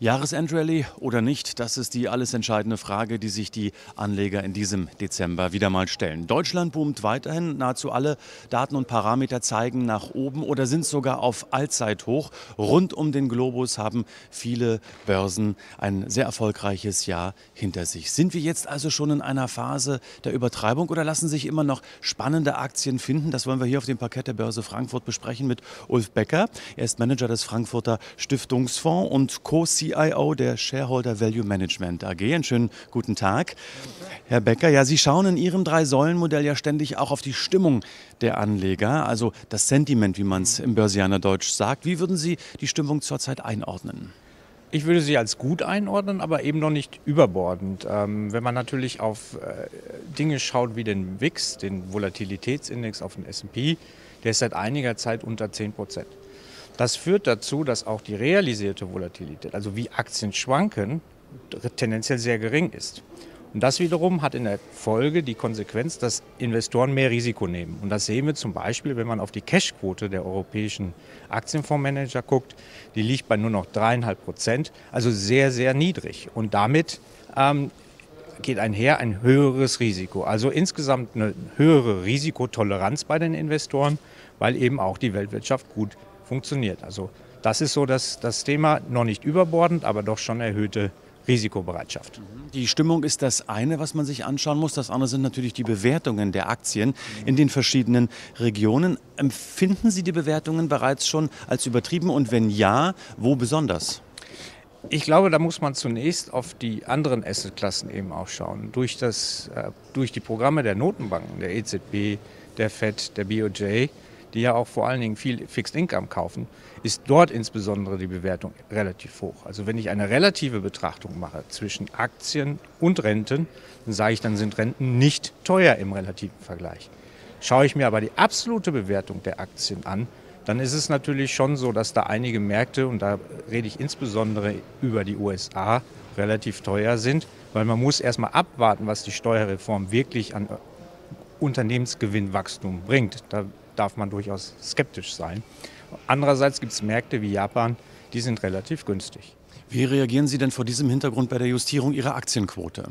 Jahresendrallye oder nicht, das ist die alles entscheidende Frage, die sich die Anleger in diesem Dezember wieder mal stellen. Deutschland boomt weiterhin, nahezu alle Daten und Parameter zeigen nach oben oder sind sogar auf Allzeithoch. Rund um den Globus haben viele Börsen ein sehr erfolgreiches Jahr hinter sich. Sind wir jetzt also schon in einer Phase der Übertreibung oder lassen sich immer noch spannende Aktien finden? Das wollen wir hier auf dem Parkett der Börse Frankfurt besprechen mit Ulf Becker. Er ist Manager des Frankfurter Stiftungsfonds und Co-CIO der Shareholder Value Management AG. Einen schönen guten Tag, Herr Becker. Ja, Sie schauen in Ihrem Drei-Säulen-Modell ja ständig auch auf die Stimmung der Anleger, also das Sentiment, wie man es im Börsianerdeutsch sagt. Wie würden Sie die Stimmung zurzeit einordnen? Ich würde sie als gut einordnen, aber eben noch nicht überbordend. Wenn man natürlich auf Dinge schaut wie den VIX, den Volatilitätsindex auf den S&P, der ist seit einiger Zeit unter 10%. Das führt dazu, dass auch die realisierte Volatilität, also wie Aktien schwanken, tendenziell sehr gering ist. Und das wiederum hat in der Folge die Konsequenz, dass Investoren mehr Risiko nehmen. Und das sehen wir zum Beispiel, wenn man auf die Cashquote der europäischen Aktienfondsmanager guckt. Die liegt bei nur noch 3,5%, also sehr, sehr niedrig. Und damit geht einher ein höheres Risiko. Also insgesamt eine höhere Risikotoleranz bei den Investoren, weil eben auch die Weltwirtschaft gut funktioniert. Also das ist so das Thema, noch nicht überbordend, aber doch schon erhöhte Risikobereitschaft. Die Stimmung ist das eine, was man sich anschauen muss. Das andere sind natürlich die Bewertungen der Aktien in den verschiedenen Regionen. Empfinden Sie die Bewertungen bereits schon als übertrieben und wenn ja, wo besonders? Ich glaube, da muss man zunächst auf die anderen Assetklassen eben auch schauen. Durch die Programme der Notenbanken, der EZB, der FED, der BOJ, die ja auch vor allen Dingen viel Fixed Income kaufen, ist dort insbesondere die Bewertung relativ hoch. Also wenn ich eine relative Betrachtung mache zwischen Aktien und Renten, dann sage ich, dann sind Renten nicht teuer im relativen Vergleich. Schaue ich mir aber die absolute Bewertung der Aktien an, dann ist es natürlich schon so, dass da einige Märkte, und da rede ich insbesondere über die USA, relativ teuer sind, weil man muss erstmal abwarten, was die Steuerreform wirklich an Unternehmensgewinnwachstum bringt. Da darf man durchaus skeptisch sein. Andererseits gibt es Märkte wie Japan, die sind relativ günstig. Wie reagieren Sie denn vor diesem Hintergrund bei der Justierung Ihrer Aktienquote?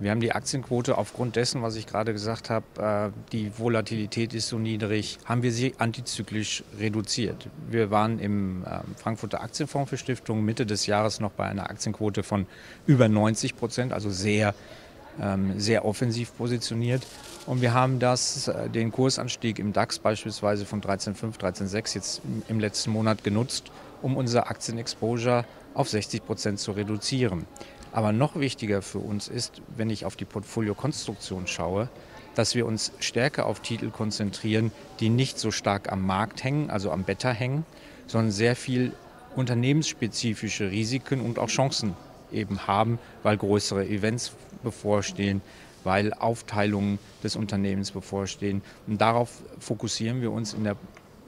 Wir haben die Aktienquote aufgrund dessen, was ich gerade gesagt habe, die Volatilität ist so niedrig, haben wir sie antizyklisch reduziert. Wir waren im Frankfurter Aktienfonds für Stiftungen Mitte des Jahres noch bei einer Aktienquote von über 90%, also sehr offensiv positioniert, und wir haben den Kursanstieg im DAX beispielsweise von 13,5, 13,6 jetzt im letzten Monat genutzt, um unser Aktienexposure auf 60% zu reduzieren. Aber noch wichtiger für uns ist, wenn ich auf die Portfoliokonstruktion schaue, dass wir uns stärker auf Titel konzentrieren, die nicht so stark am Markt hängen, also am Beta hängen, sondern sehr viel unternehmensspezifische Risiken und auch Chancen eben haben, weil größere Events bevorstehen, weil Aufteilungen des Unternehmens bevorstehen. Und darauf fokussieren wir uns in der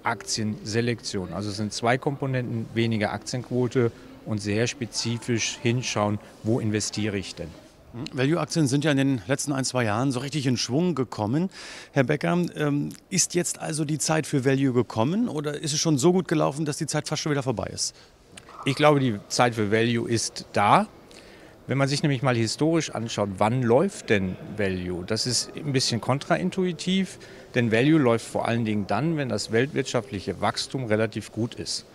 Aktienselektion. Also es sind zwei Komponenten, weniger Aktienquote und sehr spezifisch hinschauen, wo investiere ich denn. Value-Aktien sind ja in den letzten ein, zwei Jahren so richtig in Schwung gekommen. Herr Becker, ist jetzt also die Zeit für Value gekommen oder ist es schon so gut gelaufen, dass die Zeit fast schon wieder vorbei ist? Ich glaube, die Zeit für Value ist da. Wenn man sich nämlich mal historisch anschaut, wann läuft denn Value? Das ist ein bisschen kontraintuitiv, denn Value läuft vor allen Dingen dann, wenn das weltwirtschaftliche Wachstum relativ gut ist.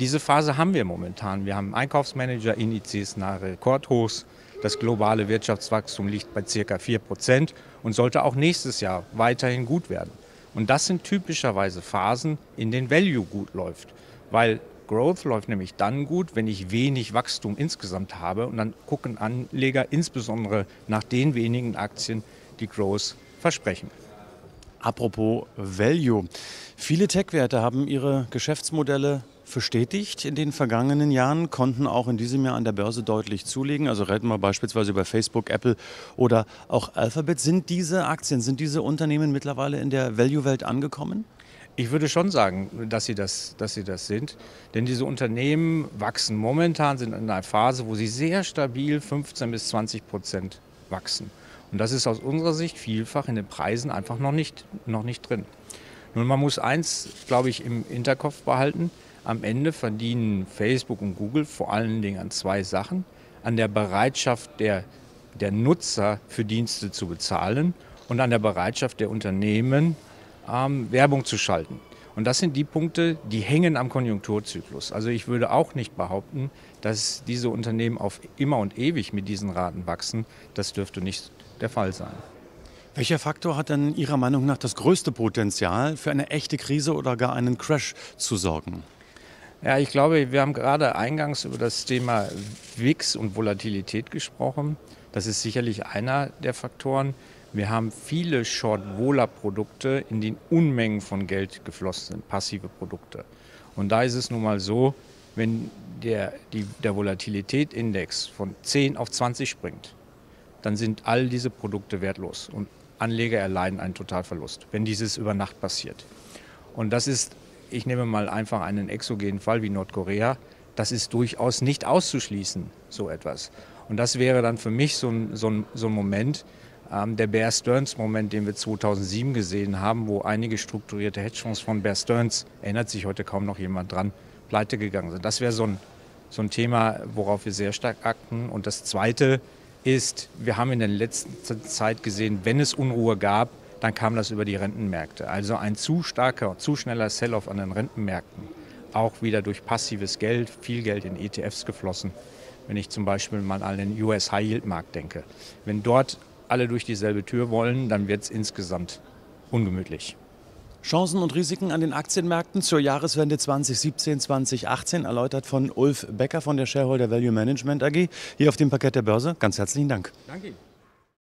Diese Phase haben wir momentan. Wir haben Einkaufsmanager-Indizes nahe Rekordhochs. Das globale Wirtschaftswachstum liegt bei ca. 4% und sollte auch nächstes Jahr weiterhin gut werden. Und das sind typischerweise Phasen, in denen Value gut läuft, weil Growth läuft nämlich dann gut, wenn ich wenig Wachstum insgesamt habe, und dann gucken Anleger insbesondere nach den wenigen Aktien, die Growth versprechen. Apropos Value. Viele Tech-Werte haben ihre Geschäftsmodelle verstetigt in den vergangenen Jahren, konnten auch in diesem Jahr an der Börse deutlich zulegen. Also reden wir beispielsweise über Facebook, Apple oder auch Alphabet. Sind diese Aktien, sind diese Unternehmen mittlerweile in der Value-Welt angekommen? Ich würde schon sagen, dass sie das sind, denn diese Unternehmen wachsen momentan, sind in einer Phase, wo sie sehr stabil 15 bis 20% wachsen. Und das ist aus unserer Sicht vielfach in den Preisen einfach noch nicht drin. Nun, man muss eins, glaube ich, im Hinterkopf behalten: Am Ende verdienen Facebook und Google vor allen Dingen an zwei Sachen. An der Bereitschaft der Nutzer für Dienste zu bezahlen und an der Bereitschaft der Unternehmen, Werbung zu schalten. Und das sind die Punkte, die hängen am Konjunkturzyklus. Also ich würde auch nicht behaupten, dass diese Unternehmen auf immer und ewig mit diesen Raten wachsen. Das dürfte nicht der Fall sein. Welcher Faktor hat denn Ihrer Meinung nach das größte Potenzial, für eine echte Krise oder gar einen Crash zu sorgen? Ja, ich glaube, wir haben gerade eingangs über das Thema VIX und Volatilität gesprochen. Das ist sicherlich einer der Faktoren. Wir haben viele Short-Vola-Produkte, in denen Unmengen von Geld geflossen sind, passive Produkte. Und da ist es nun mal so, wenn der Volatilitätsindex von 10 auf 20 springt, dann sind all diese Produkte wertlos und Anleger erleiden einen Totalverlust, wenn dieses über Nacht passiert. Und das ist, ich nehme mal einfach einen exogenen Fall wie Nordkorea, das ist durchaus nicht auszuschließen, so etwas. Und das wäre dann für mich so ein Moment, der Bear Stearns Moment, den wir 2007 gesehen haben, wo einige strukturierte Hedgefonds von Bear Stearns, erinnert sich heute kaum noch jemand dran, pleite gegangen sind. Das wäre so ein Thema, worauf wir sehr stark achten. Und das Zweite ist, wir haben in der letzten Zeit gesehen, wenn es Unruhe gab, dann kam das über die Rentenmärkte. Also ein zu starker und zu schneller Sell-off an den Rentenmärkten, auch wieder durch passives Geld, viel Geld in ETFs geflossen. Wenn ich zum Beispiel mal an den US-High-Yield-Markt denke, wenn dort alle durch dieselbe Tür wollen, dann wird es insgesamt ungemütlich. Chancen und Risiken an den Aktienmärkten zur Jahreswende 2017-2018, erläutert von Ulf Becker von der Shareholder Value Management AG, hier auf dem Parkett der Börse. Ganz herzlichen Dank. Danke.